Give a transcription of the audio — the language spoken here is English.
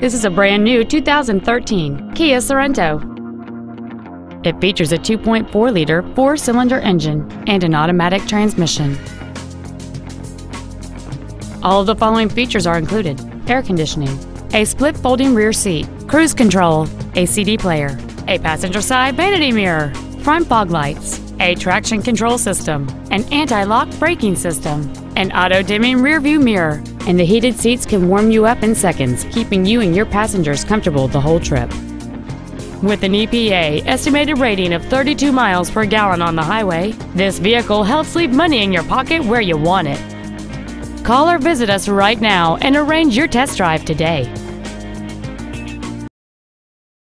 This is a brand new 2013 Kia Sorento. It features a 2.4-liter four-cylinder engine and an automatic transmission. All of the following features are included: air conditioning, a split folding rear seat, cruise control, a CD player, a passenger side vanity mirror, front fog lights, a traction control system, an anti-lock braking system, an auto-dimming rearview mirror, and the heated seats can warm you up in seconds, keeping you and your passengers comfortable the whole trip. With an EPA estimated rating of 32 miles per gallon on the highway, this vehicle helps leave money in your pocket where you want it. Call or visit us right now and arrange your test drive today.